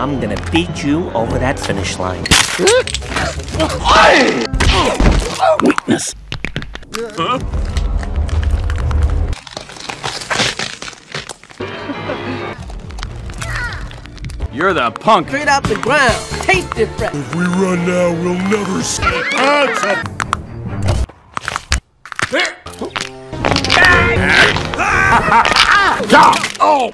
I'm gonna beat you over that finish line. Weakness. Huh? You're the punk. Straight out the ground. Taste it, fresh. If we run now, we'll never see it. Oh!